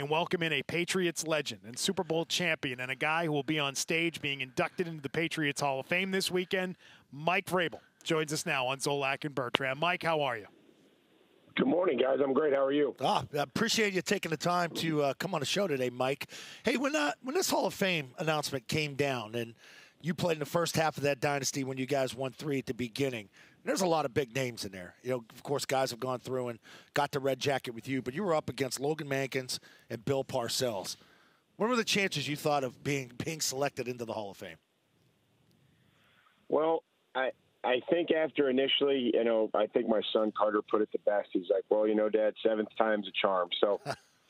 and welcome in a Patriots legend and Super Bowl champion and a guy who will be on stage being inducted into the Patriots Hall of Fame this weekend. Mike Vrabel joins us now on Zolak and Bertrand. Mike, how are you? Good morning, guys. I'm great. How are you? I appreciate you taking the time to come on the show today, Mike. Hey, when this Hall of Fame announcement came down and you played in the first half of that dynasty when you guys won three at the beginning, there's a lot of big names in there. You know, of course, guys have gone through and got the red jacket with you, but you were up against Logan Mankins and Bill Parcells. What were the chances you thought of being selected into the Hall of Fame? Well, I think after initially, you know, I think my son Carter put it the best. He's like, well, you know, Dad, seventh time's a charm. So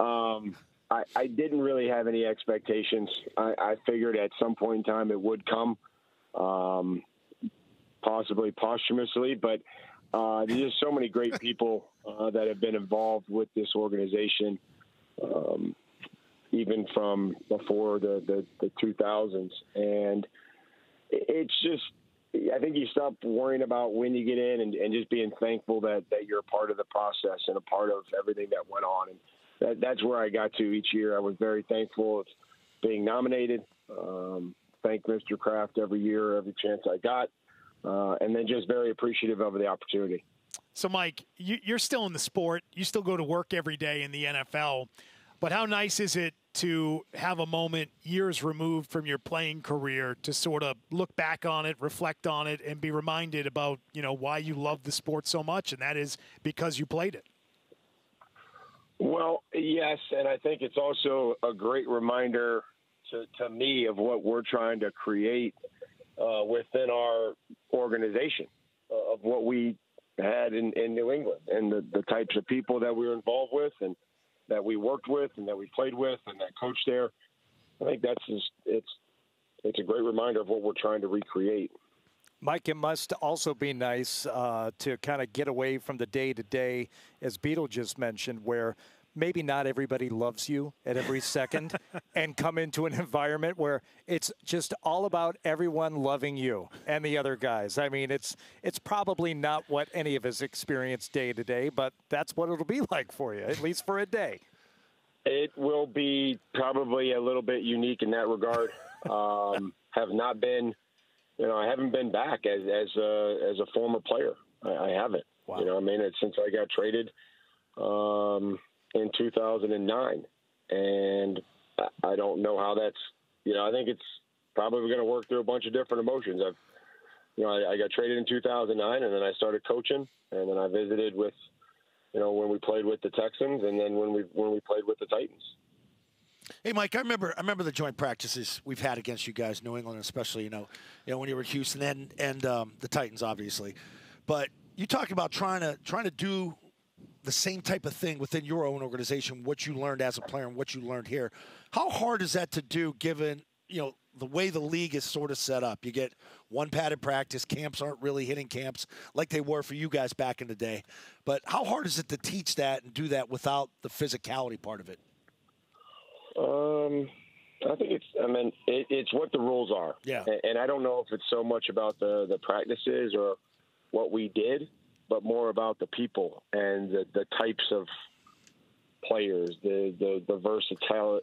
I didn't really have any expectations. I figured at some point in time it would come, possibly posthumously, but there's just so many great people that have been involved with this organization, even from before the 2000s. And it's just, I think you stop worrying about when you get in and just being thankful that you're a part of the process and a part of everything that went on. And that's where I got to each year. I was very thankful of being nominated. Thank Mr. Kraft every year, every chance I got, and then just very appreciative of the opportunity. So, Mike, you're still in the sport. You still go to work every day in the NFL. But how nice is it to have a moment years removed from your playing career to sort of look back on it, reflect on it, and be reminded about, you know, why you love the sport so much, and that is because you played it? Well, yes, and I think it's also a great reminder to me of what we're trying to create within our organization, of what we had in New England and the types of people that we were involved with and that we worked with and that we played with and that coached there. I think that's just, it's a great reminder of what we're trying to recreate. Mike, it must also be nice to kind of get away from the day-to-day, as Beetle just mentioned, where maybe not everybody loves you at every second, and come into an environment where it's just all about everyone loving you and the other guys. I mean, it's probably not what any of us experience day-to-day, but that's what it'll be like for you, at least for a day. It will be probably a little bit unique in that regard. Have not been... You know, I haven't been back as a former player. I haven't. Wow. You know, I mean, since I got traded in 2009, and I don't know how that's. You know, I think it's probably going to work through a bunch of different emotions. I got traded in 2009, and then I started coaching, and then I visited with, you know, when we played with the Texans, and then when we played with the Titans. Hey, Mike, I remember the joint practices we've had against you guys, New England, especially, you know, when you were at Houston and the Titans, obviously. But you talked about trying to do the same type of thing within your own organization, what you learned as a player and what you learned here. How hard is that to do given, you know, the way the league is sort of set up? You get one padded practice. Camps aren't really hitting camps like they were for you guys back in the day. But how hard is it to teach that and do that without the physicality part of it? I think it's what the rules are. Yeah. And I don't know if it's so much about the practices or what we did, but more about the people and the types of players, the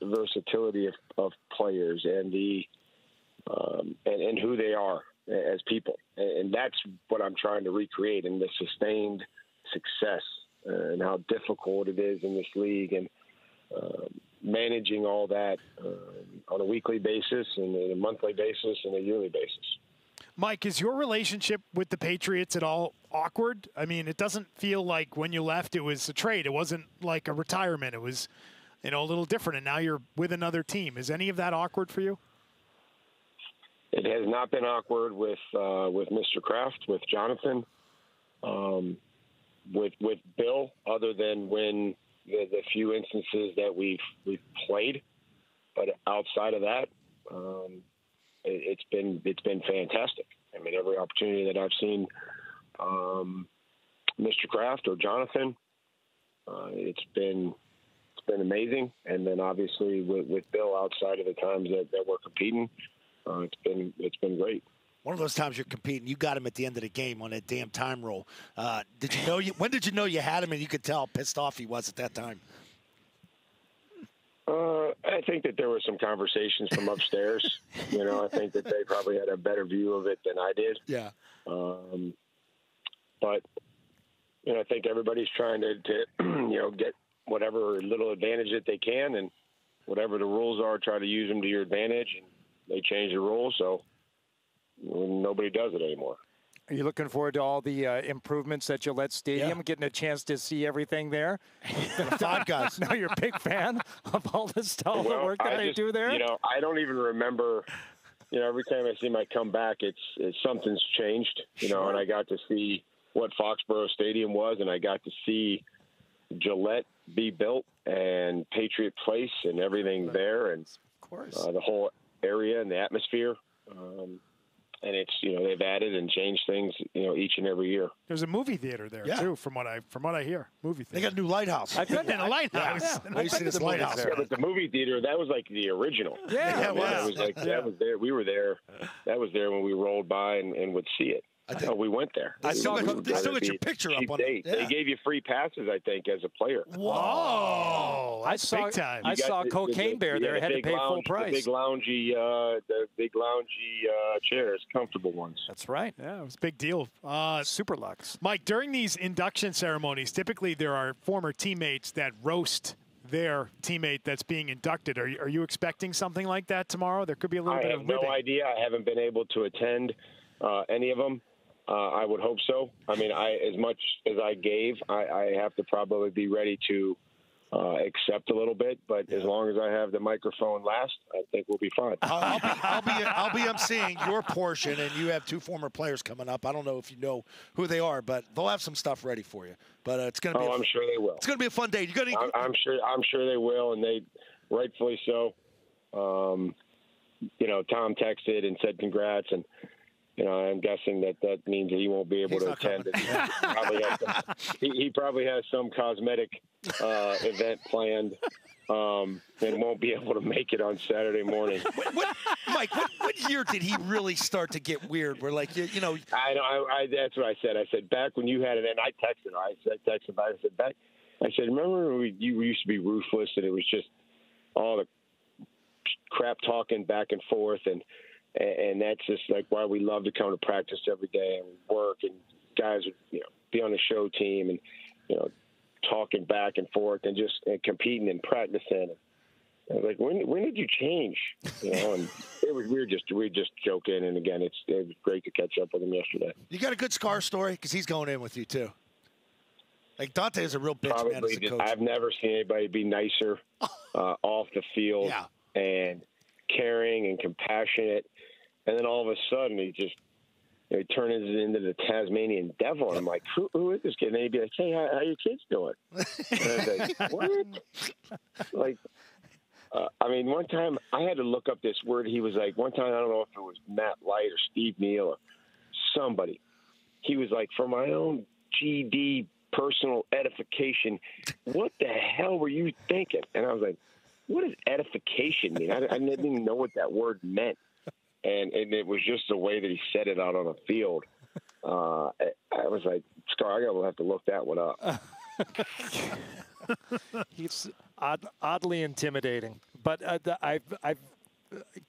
versatility of players and and who they are as people. And that's what I'm trying to recreate, and the sustained success and how difficult it is in this league and, managing all that on a weekly basis and a monthly basis and a yearly basis. Mike, is your relationship with the Patriots at all awkward? I mean, it doesn't feel like when you left it was a trade. It wasn't like a retirement. It was, you know, a little different, and now you're with another team. Is any of that awkward for you? It has not been awkward with Mr. Kraft, with Jonathan, with Bill, other than when the few instances that we've played, but outside of that, it's been fantastic. I mean, every opportunity that I've seen Mr. Kraft or Jonathan, it's been amazing. And then obviously with Bill, outside of the times that we're competing, it's been great. One of those times you're competing, you got him at the end of the game on that damn time roll. When did you know you had him and you could tell how pissed off he was at that time? I think that there were some conversations from upstairs. I think that they probably had a better view of it than I did. Yeah. But, I think everybody's trying to get whatever little advantage that they can, and whatever the rules are, try to use them to your advantage. And they change the rules, so nobody does it anymore. Are you looking forward to all the improvements at Gillette Stadium, getting a chance to see everything there? Podcast. Now you're a big fan of all the stuff, the work that they do there? I don't even remember. Every time I see my comeback, it's something's changed, sure. And I got to see what Foxborough Stadium was, and I got to see Gillette be built and Patriot Place and everything there, and of course the whole area and the atmosphere. And it's, they've added and changed things, each and every year. There's a movie theater there, too, from what I hear. Movie theater. They got a new lighthouse. I've been in a lighthouse. I used to see this lighthouse. Yeah, but the movie theater, that was like the original. Yeah, it was. That was like, that was there. We were there. That was there when we rolled by and would see it. We went there. I saw that. They still got your picture up on it. Yeah. They gave you free passes, I think, as a player. Whoa! That's big time. I saw Cocaine Bear there. Had to pay full price. The big loungy chairs, comfortable ones. That's right. Yeah, it was a big deal. Super Lux. Mike, during these induction ceremonies, typically there are former teammates that roast their teammate that's being inducted. Are you expecting something like that tomorrow? There could be a little bit of ribbing. I have no idea. I haven't been able to attend any of them. I would hope so. I mean, as much as I gave, I have to probably be ready to accept a little bit. But as long as I have the microphone last, I think we'll be fine. I'll be emceeing your portion, and you have two former players coming up. I don't know if you know who they are, but they'll have some stuff ready for you. But it's going to be. Oh, I'm sure they will. It's going to be a fun day. I'm sure they will, and they rightfully so. Tom texted and said congrats, and. I'm guessing that means that he won't be able to attend. He probably has some cosmetic event planned and won't be able to make it on Saturday morning. Mike, what year did he really start to get weird? We're like, I know, that's what I said. I said, back when you had it, and I texted him. I said, remember you used to be ruthless, and it was just all the crap talking back and forth, and that's just like why we love to come to practice every day and work, and guys would be on the show team and talking back and forth and just competing and practicing. I was like, when did you change? And it was we were just joking. And again, it was great to catch up with him yesterday. You got a good Scar story because he's going in with you too. Like Dante is a real bitch. Probably man as a coach. I've never seen anybody be nicer off the field and caring and compassionate. And then all of a sudden, he just he turns into the Tasmanian devil. And I'm like, who is this kid? And he'd be like, hey, how are your kids doing? And I was like, what? One time I had to look up this word. He was like, one time, I don't know if it was Matt Light or Steve Neal or somebody. He was like, for my own GD personal edification, what the hell were you thinking? And I was like, what does edification mean? I didn't even know what that word meant. And it was just the way that he said it out on the field. I was like, Scar, I will have to look that one up. He's oddly intimidating, but I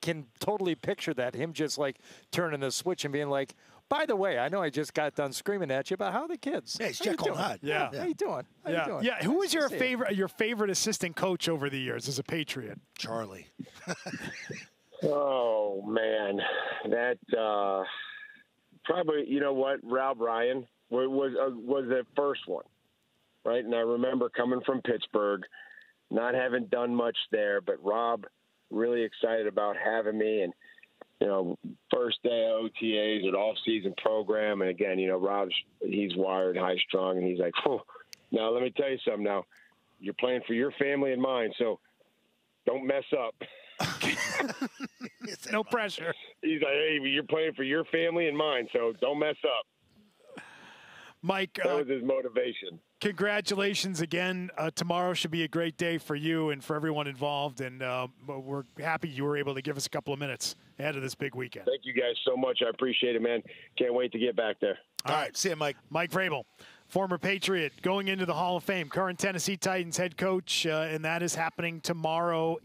can totally picture that, him just like turning the switch and being like, by the way, I know I just got done screaming at you about how are the kids. Yeah, he's Jekyll and Hyde. Yeah. How you doing? How you doing? Yeah. Who was your favorite assistant coach over the years as a Patriot? Charlie. Oh, man, that probably, Rob Ryan was the first one, right? And I remember coming from Pittsburgh, not having done much there, but Rob really excited about having me. And, first day OTAs, an off-season program. And, again, Rob's, he's wired, high-strung, and he's like, oh, now let me tell you something now. You're playing for your family and mine, so don't mess up. No pressure. He's like, hey, you're playing for your family and mine, so don't mess up. Mike, that was his motivation. Congratulations again. Tomorrow should be a great day for you and for everyone involved, and we're happy you were able to give us a couple of minutes ahead of this big weekend. Thank you guys so much. I appreciate it, man. Can't wait to get back there. All right. See you, Mike. Mike Vrabel, former Patriot, going into the Hall of Fame, current Tennessee Titans head coach, and that is happening tomorrow